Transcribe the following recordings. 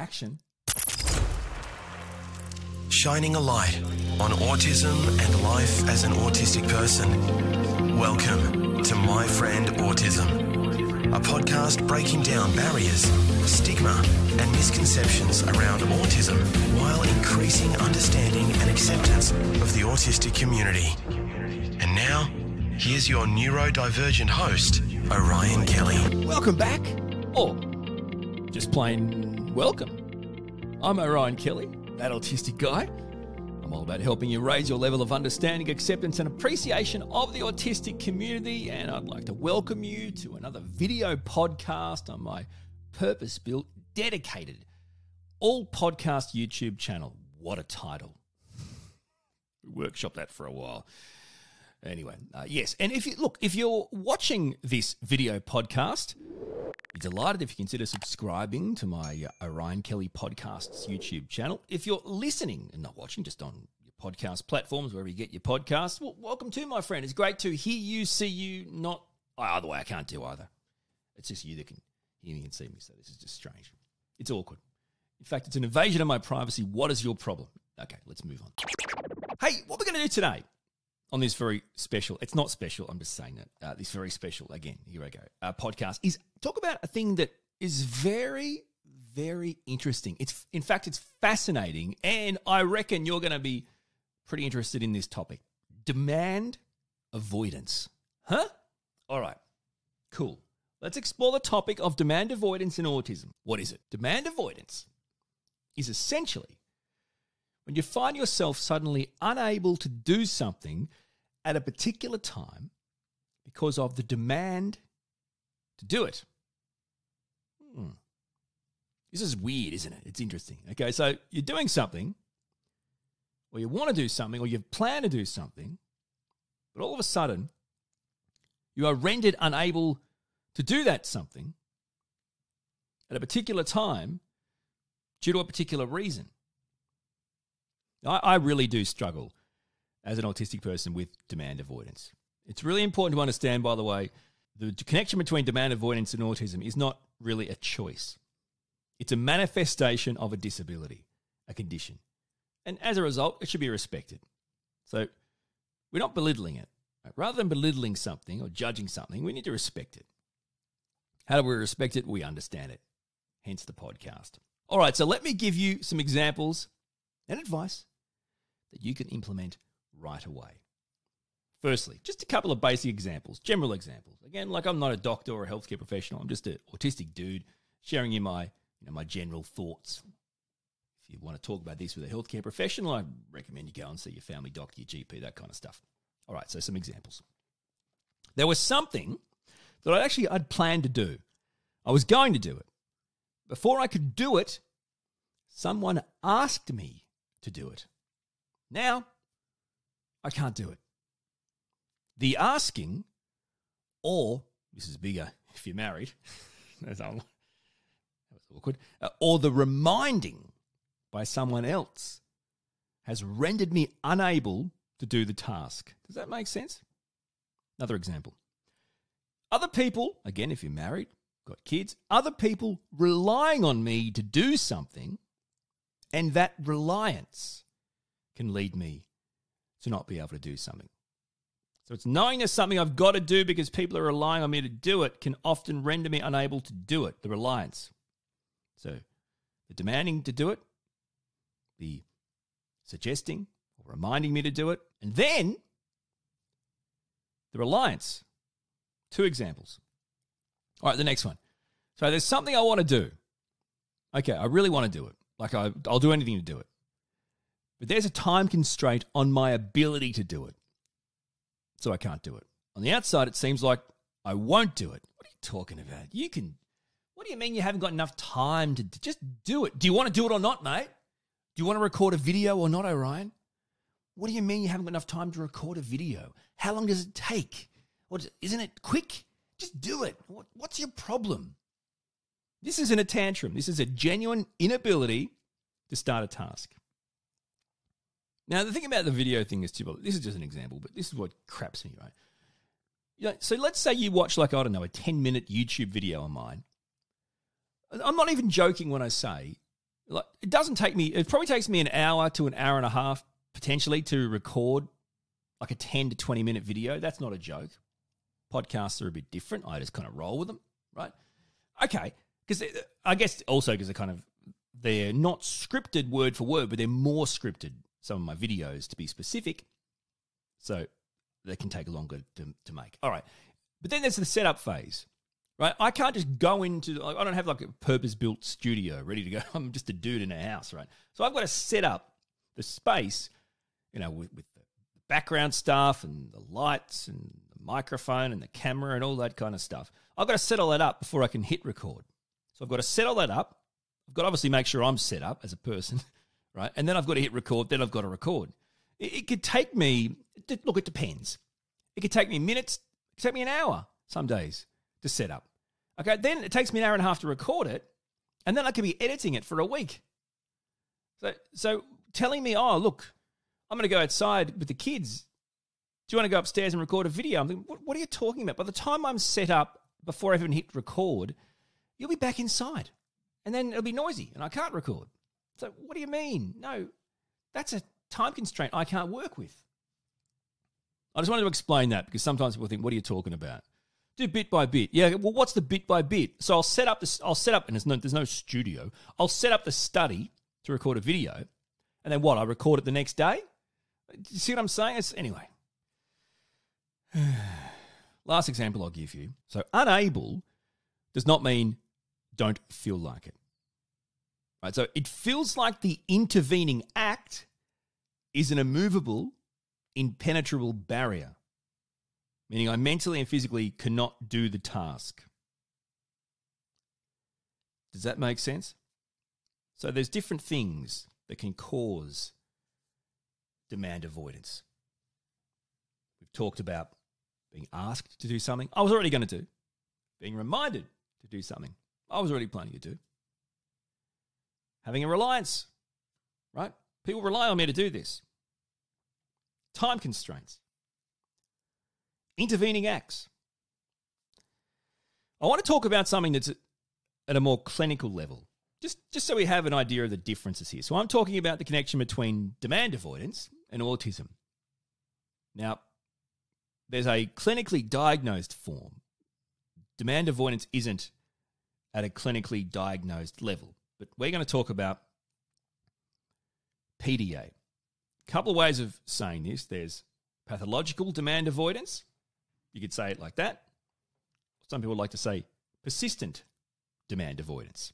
action. Shining a light on autism and life as an autistic person. Welcome to My Friend Autism, a podcast breaking down barriers, stigma and misconceptions around autism while increasing understanding and acceptance of the autistic community. And now, here's your neurodivergent host, Orion Kelly. Welcome back, or just plain welcome. I'm Orion Kelly, that autistic guy. I'm all about helping you raise your level of understanding, acceptance and appreciation of the autistic community, and I'd like to welcome you to another video podcast on my purpose-built, dedicated, all-podcast YouTube channel. What a title. Workshop that for a while. Anyway, yes, and if you're watching this video podcast, be delighted if you consider subscribing to my Orion Kelly Podcasts YouTube channel. If you're listening and not watching, just on your podcast platforms, wherever you get your podcasts, well, welcome to, my friend. It's great to hear you, see you, not either way. I can't do either. It's just you that can hear me and see me, so this is just strange. It's awkward. In fact, it's an invasion of my privacy. What is your problem? Okay, let's move on. Hey, what we're going to do today on this very special, it's not special, I'm just saying that, this very special, again, here I go, podcast is talk about a thing that is very, very interesting. It's, in fact, it's fascinating, and I reckon you're going to be pretty interested in this topic. Demand avoidance. Huh? All right, cool. Let's explore the topic of demand avoidance in autism. What is it? Demand avoidance is essentially when you find yourself suddenly unable to do something at a particular time because of the demand to do it. This is weird, isn't it? It's interesting. Okay, so you're doing something, or you want to do something, or you plan to do something, but all of a sudden you are rendered unable to do that something at a particular time due to a particular reason. I really do struggle as an autistic person with demand avoidance. It's really important to understand, by the way, the connection between demand avoidance and autism is not really a choice. It's a manifestation of a disability, a condition. And as a result, it should be respected. So we're not belittling it. Rather than belittling something or judging something, we need to respect it. How do we respect it? We understand it. Hence the podcast. All right, so let me give you some examples and advice that you can implement right away. Firstly, just a couple of basic examples, general examples. Again, like, I'm not a doctor or a healthcare professional. I'm just an autistic dude sharing you my, my general thoughts. If you want to talk about this with a healthcare professional, I recommend you go and see your family doctor, your GP, that kind of stuff. All right, so some examples. There was something that I'd planned to do. I was going to do it. Before I could do it, someone asked me to do it. Now, I can't do it. The asking, or, this is bigger if you're married, that was awkward, or the reminding by someone else has rendered me unable to do the task. Does that make sense? Another example. Other people, again, if you're married, got kids, other people relying on me to do something, and that reliance can lead me to not be able to do something. So it's knowing there's something I've got to do because people are relying on me to do it can often render me unable to do it, the reliance. So the demanding to do it, the suggesting or reminding me to do it, and then the reliance. Two examples. All right, the next one. So there's something I want to do. Okay, I really want to do it. Like, I'll do anything to do it. But there's a time constraint on my ability to do it. So I can't do it. On the outside, it seems like I won't do it. What are you talking about? You can, what do you mean you haven't got enough time to just do it? Do you want to do it or not, mate? Do you want to record a video or not, Orion? What do you mean you haven't got enough time to record a video? How long does it take? What, isn't it quick? Just do it. What's your problem? This isn't a tantrum. This is a genuine inability to start a task. Now, the thing about the video thing is, too, this is just an example, but this is what craps me, right? So let's say you watch, like, I don't know, a 10-minute YouTube video of mine. I'm not even joking when I say like it doesn't take me, it probably takes me an hour to an hour and a half potentially to record like a 10 to 20 minute video. That's not a joke. Podcasts are a bit different. I just kind of roll with them, right? Okay, because I guess also because they're kind of, they're not scripted word for word, but they're more scripted, some of my videos to be specific. So they can take longer to make. All right. But then there's the setup phase, right? I can't just go into, like, I don't have like a purpose-built studio ready to go. I'm just a dude in a house, right? So I've got to set up the space, you know, with the background stuff and the lights and the microphone and the camera and all that kind of stuff. I've got to set all that up before I can hit record. So I've got to set all that up. I've got to obviously make sure I'm set up as a person, right? And then I've got to hit record. Then I've got to record. It could take me, look, it depends. It could take me minutes, it could take me an hour some days to set up. Okay, then it takes me an hour and a half to record it, and then I could be editing it for a week. So telling me, oh, look, I'm going to go outside with the kids. Do you want to go upstairs and record a video? I'm thinking, what are you talking about? By the time I'm set up, before I even hit record, you'll be back inside, and then it'll be noisy, and I can't record. So what do you mean? No, that's a time constraint I can't work with. I just wanted to explain that because sometimes people think, what are you talking about? Do bit by bit. Yeah, well, what's the bit by bit? So I'll set up, and there's no studio. I'll set up the study to record a video, and then what? I record it the next day? You see what I'm saying? Anyway. Last example I'll give you. So unable does not mean don't feel like it. All right, so it feels like the intervening act is an immovable, impenetrable barrier, meaning I mentally and physically cannot do the task. Does that make sense? So there's different things that can cause demand avoidance. We've talked about being asked to do something I was already going to do, being reminded to do something I was already planning to do, having a reliance, right? People rely on me to do this. Time constraints. Intervening acts. I want to talk about something that's at a more clinical level, just so we have an idea of the differences here. So I'm talking about the connection between demand avoidance and autism. Now, there's a clinically diagnosed form. Demand avoidance isn't at a clinically diagnosed level, but we're going to talk about PDA. A couple of ways of saying this. There's pathological demand avoidance. You could say it like that. Some people like to say persistent demand avoidance.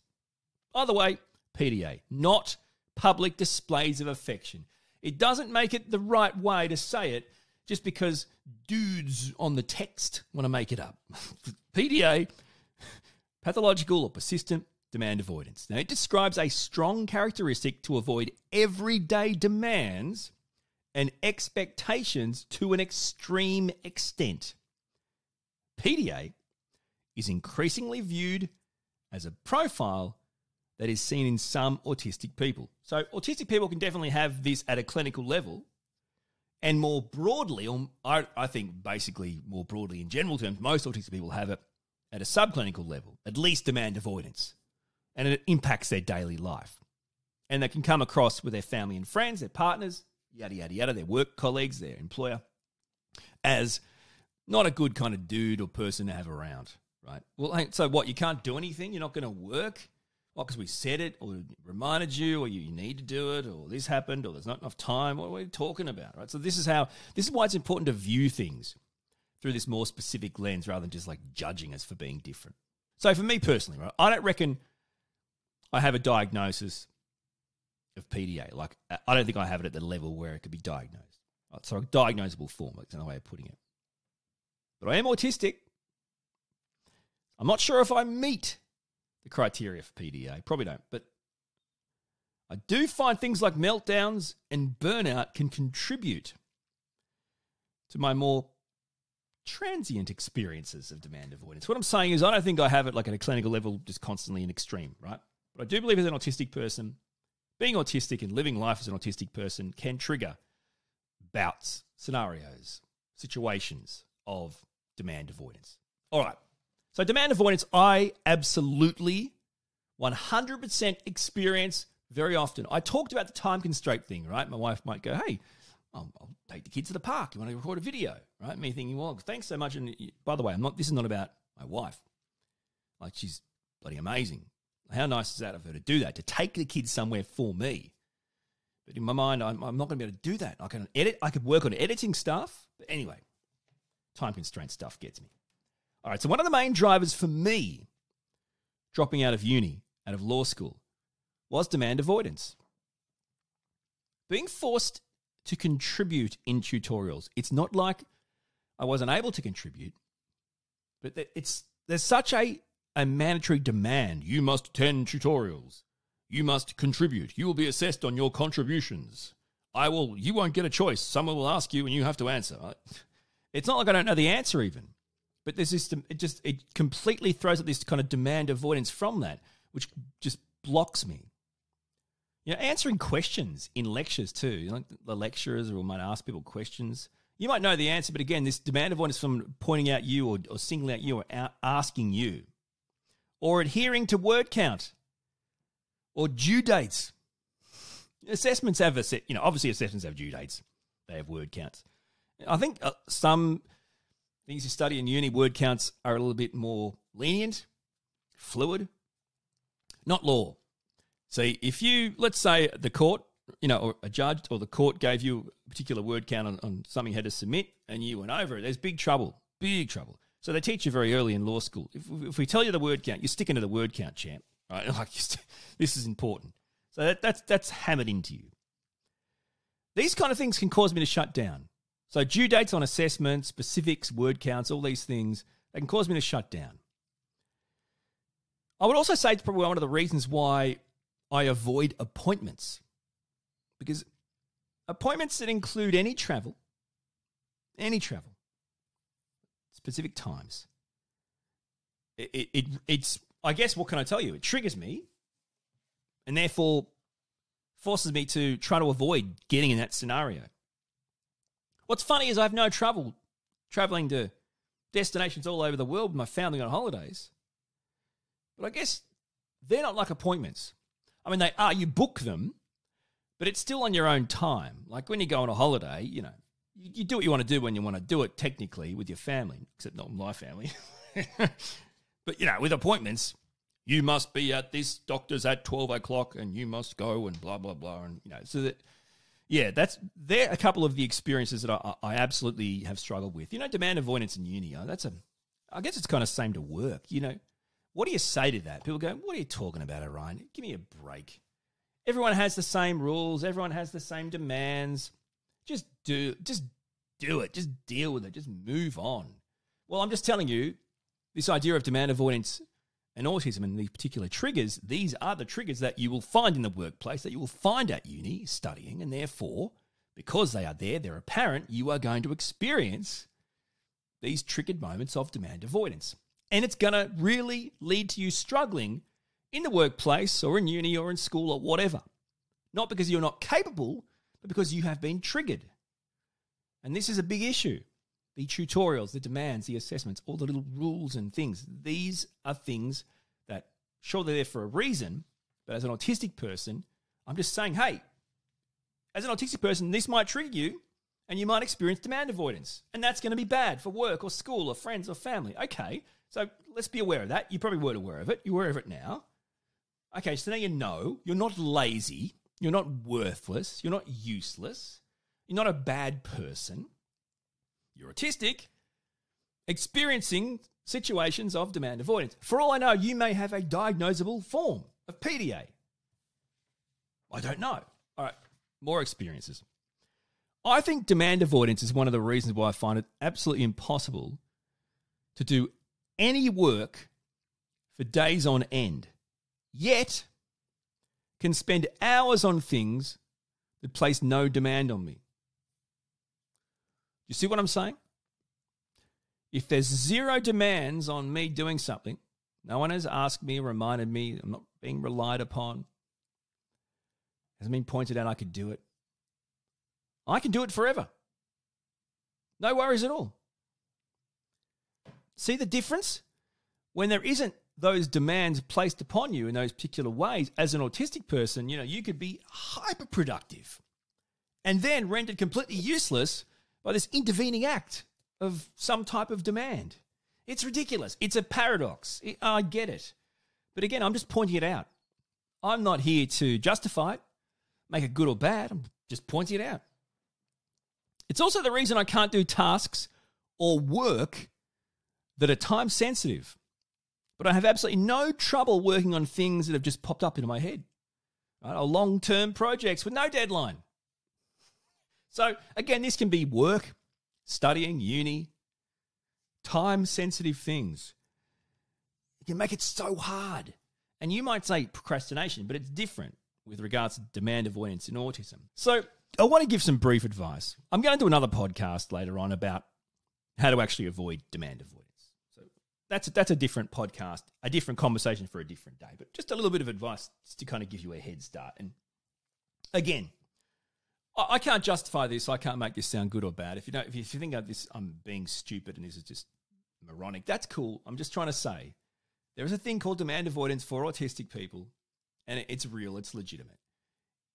Either way, PDA, not public displays of affection. It doesn't make it the right way to say it just because dudes on the text want to make it up. PDA, pathological or persistent demand avoidance. Now, it describes a strong characteristic to avoid everyday demands and expectations to an extreme extent. PDA is increasingly viewed as a profile that is seen in some autistic people. So autistic people can definitely have this at a clinical level, and more broadly, or I think basically more broadly in general terms, most autistic people have it at a subclinical level, at least demand avoidance. And it impacts their daily life. And they can come across with their family and friends, their partners, yada, yada, yada, their work colleagues, their employer, as not a good kind of dude or person to have around, right? Well, so what, you can't do anything? You're not going to work? Well, because we said it or reminded you or you need to do it or this happened or there's not enough time. What are we talking about, right? So this is why it's important to view things through this more specific lens rather than just like judging us for being different. So for me personally, right, I don't reckon I have a diagnosis of PDA. Like, I don't think I have it at the level where it could be diagnosed. So a diagnosable form, that's another way of putting it. But I am autistic. I'm not sure if I meet the criteria for PDA. Probably don't. But I do find things like meltdowns and burnout can contribute to my more transient experiences of demand avoidance. What I'm saying is I don't think I have it like at a clinical level, just constantly an extreme, right? But I do believe as an autistic person, being autistic and living life as an autistic person can trigger bouts, scenarios, situations of demand avoidance. All right. So demand avoidance, I absolutely 100% experience very often. I talked about the time constraint thing, right? My wife might go, hey, I'll take the kids to the park. You want to record a video, right? Me thinking, well, thanks so much. And by the way, this is not about my wife. Like, she's bloody amazing. How nice is that of her to do that, to take the kids somewhere for me? But in my mind, I'm not going to be able to do that. I can edit. I could work on editing stuff. But anyway, time constraint stuff gets me. All right, so one of the main drivers for me dropping out of uni, out of law school, was demand avoidance. Being forced to contribute in tutorials. It's not like I wasn't able to contribute, but there's such a mandatory demand. You must attend tutorials. You must contribute. You will be assessed on your contributions. You won't get a choice. Someone will ask you and you have to answer. It's not like I don't know the answer even, but there's this, it completely throws up this kind of demand avoidance from that, which just blocks me. You know, answering questions in lectures too. You know, like the lecturers might ask people questions. You might know the answer, but again, this demand avoidance from pointing out you or singling out you or asking you. Or adhering to word count or due dates. Assessments have, obviously assessments have due dates. They have word counts. I think some things you study in uni, word counts are a little bit more lenient, fluid. Not law. See, if you, let's say the court, or a judge or the court gave you a particular word count on something you had to submit and you went over it, there's big trouble, big trouble. So they teach you very early in law school. If we tell you the word count, you're sticking to the word count, champ, right? Like, this is important. So that's hammered into you. These kind of things can cause me to shut down. So due dates on assessments, specifics, word counts, all these things, they can cause me to shut down. I would also say it's probably one of the reasons why I avoid appointments, because appointments that include any travel, specific times, it's, I guess, what can I tell you? It triggers me and therefore forces me to try to avoid getting in that scenario. What's funny is I have no trouble traveling to destinations all over the world with my family on holidays, but I guess they're not like appointments. I mean, they are, you book them, but it's still on your own time. Like when you go on a holiday, you do what you want to do when you want to do it technically with your family, except not my family. But, with appointments, you must be at this doctor's at 12 o'clock and you must go and blah, blah, blah. And, so that, yeah, they're a couple of the experiences that I absolutely have struggled with. Demand avoidance in uni, I guess it's kind of same to work, What do you say to that? People go, what are you talking about, Orion? Give me a break. Everyone has the same rules. Everyone has the same demands. Just do it. Just deal with it. Just move on. Well, I'm just telling you, this idea of demand avoidance and autism and these particular triggers, these are the triggers that you will find in the workplace, that you will find at uni studying, and therefore, because they are there, they're apparent, you are going to experience these triggered moments of demand avoidance. And it's going to really lead to you struggling in the workplace or in uni or in school or whatever. Not because you're not capable, but because you have been triggered. And this is a big issue. The tutorials, the demands, the assessments, all the little rules and things. These are things that, sure, they're there for a reason, but as an autistic person, I'm just saying, hey, as an autistic person, this might trigger you and you might experience demand avoidance. And that's going to be bad for work or school or friends or family. Okay. So let's be aware of that. You probably weren't aware of it. You're aware of it now. Okay, so now you know. You're not lazy. You're not worthless. You're not useless. You're not a bad person. You're autistic, experiencing situations of demand avoidance. For all I know, you may have a diagnosable form of PDA. I don't know. All right, more experiences. I think demand avoidance is one of the reasons why I find it absolutely impossible to do any work for days on end, yet can spend hours on things that place no demand on me. You see what I'm saying? If there's zero demands on me doing something, no one has asked me, reminded me, I'm not being relied upon, hasn't been pointed out I could do it, I can do it forever. No worries at all. See the difference? When there isn't those demands placed upon you in those particular ways, as an autistic person, you know, you could be hyperproductive and then rendered completely useless by this intervening act of some type of demand. It's ridiculous. It's a paradox. I get it. But again, I'm just pointing it out. I'm not here to justify it, make it good or bad. I'm just pointing it out. It's also the reason I can't do tasks or work that are time sensitive. But I have absolutely no trouble working on things that have just popped up into my head. Right? Or long-term projects with no deadline. So again, this can be work, studying, uni, time-sensitive things. You can make it so hard. And you might say procrastination, but it's different with regards to demand avoidance in autism. So I want to give some brief advice. I'm going to do another podcast later on about how to actually avoid demand avoidance. So that's a different podcast, a different conversation for a different day, but just a little bit of advice to kind of give you a head start. And again, I can't justify this. I can't make this sound good or bad. If you think of this, I'm being stupid and this is just moronic, that's cool. I'm just trying to say there is a thing called demand avoidance for autistic people, and it's real. It's legitimate.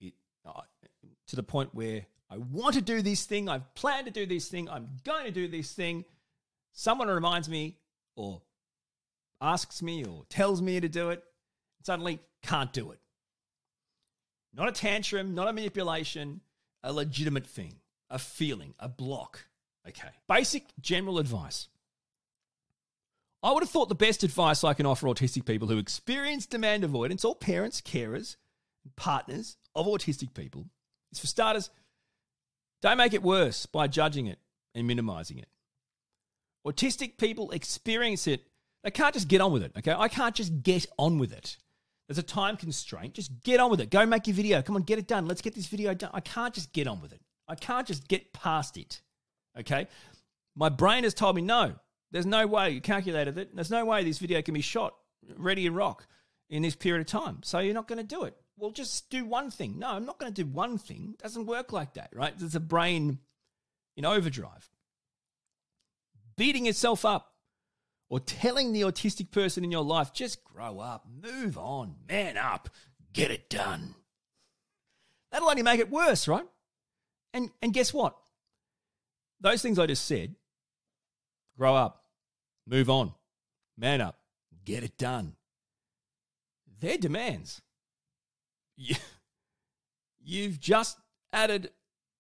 To the point where I want to do this thing. I've planned to do this thing. I'm going to do this thing. Someone reminds me or asks me or tells me to do it. Suddenly can't do it. Not a tantrum, not a manipulation, a legitimate thing, a feeling, a block. Okay. Basic general advice. I would have thought the best advice I can offer autistic people who experience demand avoidance, or parents, carers, partners of autistic people, is for starters, don't make it worse by judging it and minimizing it. Autistic people experience it. They can't just get on with it, okay? I can't just get on with it. There's a time constraint. Just get on with it. Go make your video. Come on, get it done. Let's get this video done. I can't just get on with it. I can't just get past it, okay? My brain has told me no. There's no way you calculated it. There's no way this video can be shot, ready and rock in this period of time. So you're not going to do it. Well, just do one thing. No, I'm not going to do one thing. It doesn't work like that, right? There's a brain in overdrive. Beating yourself up or telling the autistic person in your life, just grow up, move on, man up, get it done. That'll only make it worse, right? And guess what? Those things I just said, grow up, move on, man up, get it done. They're demands. You've just added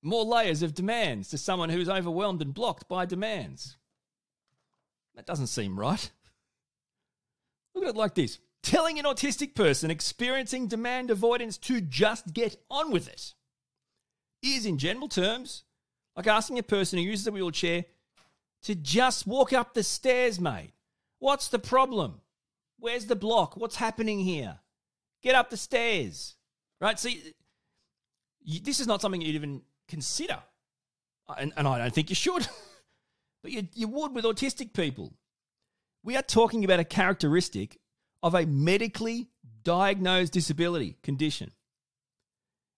more layers of demands to someone who's overwhelmed and blocked by demands. That doesn't seem right. Look at it like this. Telling an autistic person experiencing demand avoidance to just get on with it is, in general terms, like asking a person who uses a wheelchair to just walk up the stairs, mate. What's the problem? Where's the block? What's happening here? Get up the stairs, right? See, this is not something you'd even consider, and I don't think you should, but you would with autistic people. We are talking about a characteristic of a medically diagnosed disability condition.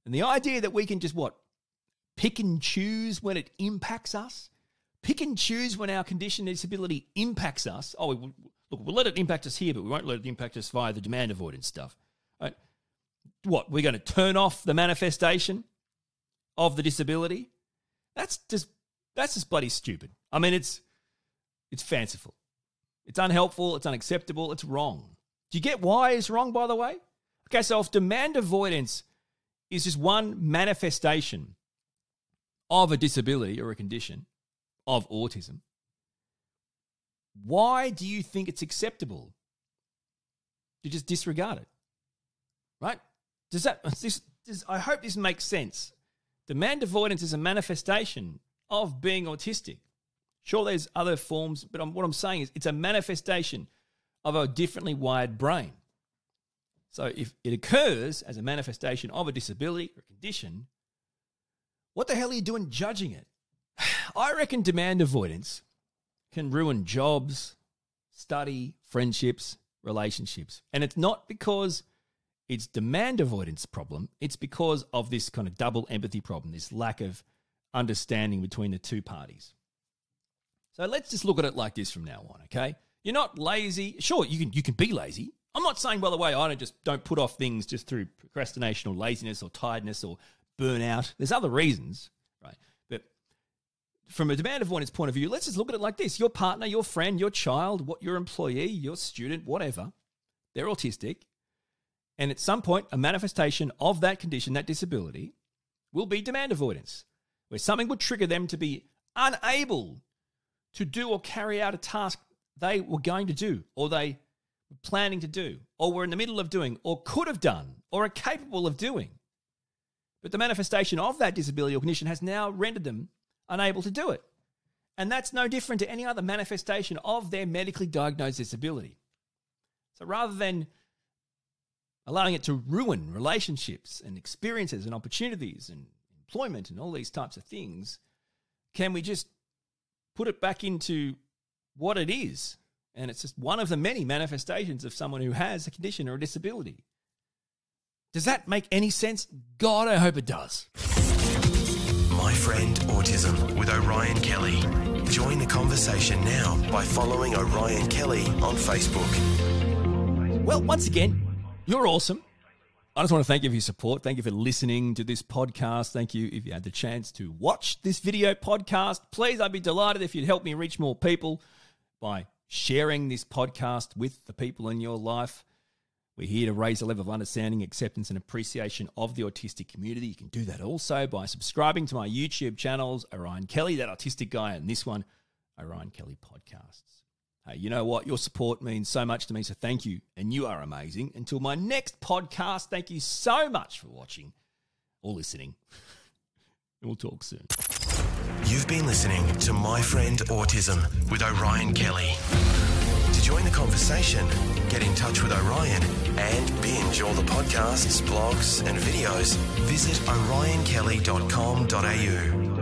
And the idea that we can just, pick and choose when it impacts us? Pick and choose when our condition and disability impacts us. Oh, we'll let it impact us here, but we won't let it impact us via the demand avoidance stuff. Right? What, we're going to turn off the manifestation of the disability? That's just bloody stupid. I mean, it's fanciful. It's unhelpful. It's unacceptable. It's wrong. Do you get why it's wrong, by the way? Okay, so if demand avoidance is just one manifestation of a disability or a condition, of autism, why do you think it's acceptable to just disregard it, right? I hope this makes sense. Demand avoidance is a manifestation of being autistic. Sure, there's other forms, but what I'm saying is it's a manifestation of a differently wired brain. So if it occurs as a manifestation of a disability or condition, what the hell are you doing judging it? I reckon demand avoidance can ruin jobs, study, friendships, relationships. And it's not because it's demand avoidance problem. It's because of this kind of double empathy problem, this lack of understanding between the two parties. So let's just look at it like this from now on, okay? You're not lazy. Sure, you can be lazy. I'm not saying, by the way, I don't put off things just through procrastination or laziness or tiredness or burnout. There's other reasons, right? But from a demand avoidance point of view, let's just look at it like this. Your partner, your friend, your child, your employee, your student, whatever, they're autistic. And at some point, a manifestation of that condition, that disability, will be demand avoidance, where something will trigger them to be unable to do or carry out a task they were going to do, or they were planning to do, or were in the middle of doing, or could have done, or are capable of doing. But the manifestation of that disability or condition has now rendered them unable to do it. And that's no different to any other manifestation of their medically diagnosed disability. So rather than allowing it to ruin relationships and experiences and opportunities and employment and all these types of things, can we just put it back into what it is? And it's just one of the many manifestations of someone who has a condition or a disability. Does that make any sense? God, I hope it does. My Friend Autism with Orion Kelly. Join the conversation now by following Orion Kelly on Facebook. Well, once again, you're awesome. I just want to thank you for your support. Thank you for listening to this podcast. Thank you if you had the chance to watch this video podcast. Please, I'd be delighted if you'd help me reach more people by sharing this podcast with the people in your life. We're here to raise the level of understanding, acceptance, and appreciation of the autistic community. You can do that also by subscribing to my YouTube channels, Orion Kelly, That Autistic Guy, and this one, Orion Kelly Podcasts. Hey, you know what? Your support means so much to me, so thank you. And you are amazing. Until my next podcast, thank you so much for watching or listening. And we'll talk soon. You've been listening to My Friend Autism with Orion Kelly. To join the conversation, get in touch with Orion and binge all the podcasts, blogs and videos, visit orionkelly.com.au.